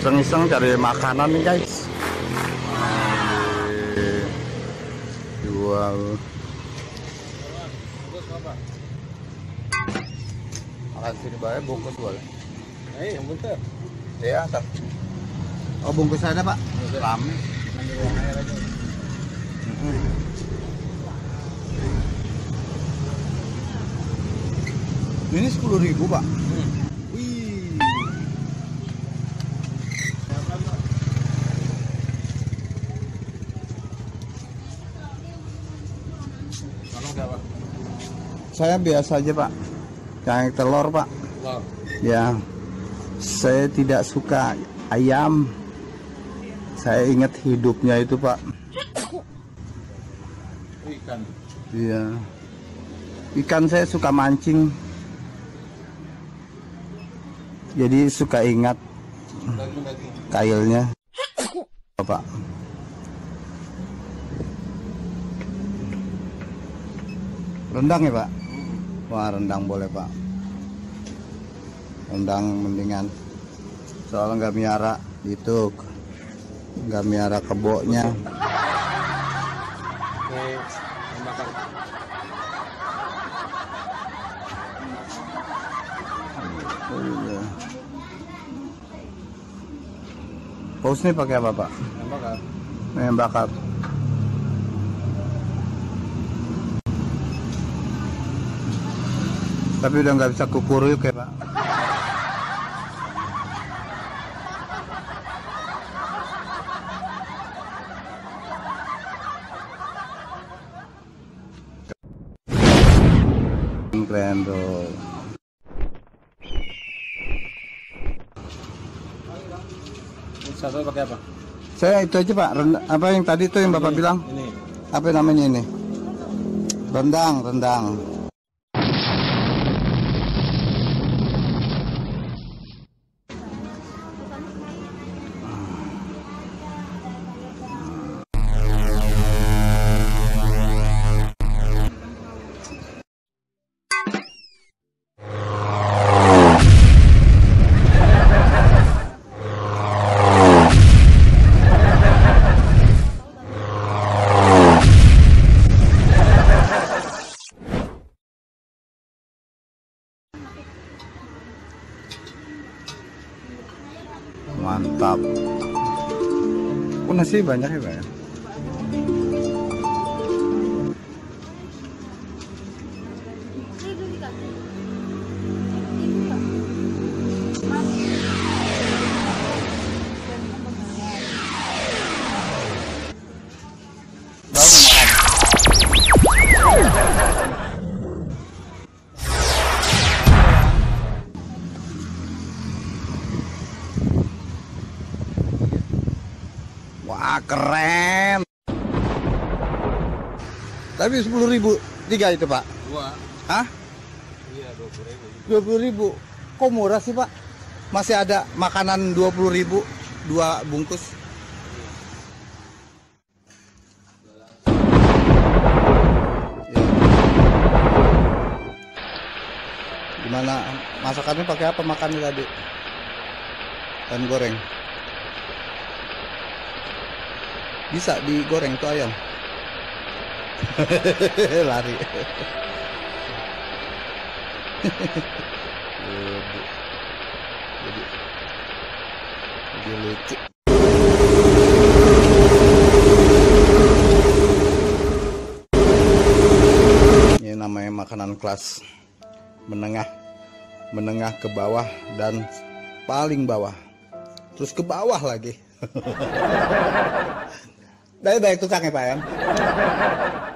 Iseng-iseng cari makanan nih guys. Jual makan sini bae bungkus jual. Yang bentar. Ya, tak. Oh, bungkus ada, Pak. Rame. Ini 10.000, Pak. Saya biasa aja, Pak. Yang telur, Pak. Telur. Ya. Saya tidak suka ayam. Saya ingat hidupnya itu, Pak. Ikan. Iya. Ikan saya suka mancing. Jadi suka ingat kailnya, Pak. Rendang ya, Pak? Wah, rendang boleh, Pak. Rendang mendingan, soalnya nggak miara itu, nggak miara keboknya. Pausnya pakai apa, Pak? Ayam bakar. Tapi udah nggak bisa kukuruyuk ya, Pak. Keren tuh. Saya pakai apa? Saya itu aja, Pak. Rendang, apa yang tadi itu yang Bapak bilang? Ini. Apa namanya ini? Rendang, rendang. Mantap. Oh, nasi banyak ya, Pak. Wah, keren. Tapi 10.000 tiga itu, Pak? Dua. Hah? Iya, 20.000. 20.000. Kok murah sih, Pak? Masih ada makanan 20.000 dua bungkus. Gimana masakannya, pakai apa makannya tadi? Dan goreng. Bisa digoreng tuh ayam. Lari. Jadi lucu. Ini namanya makanan kelas menengah, menengah ke bawah dan paling bawah. Terus ke bawah lagi. Dari baik tukangnya, Pak, ya.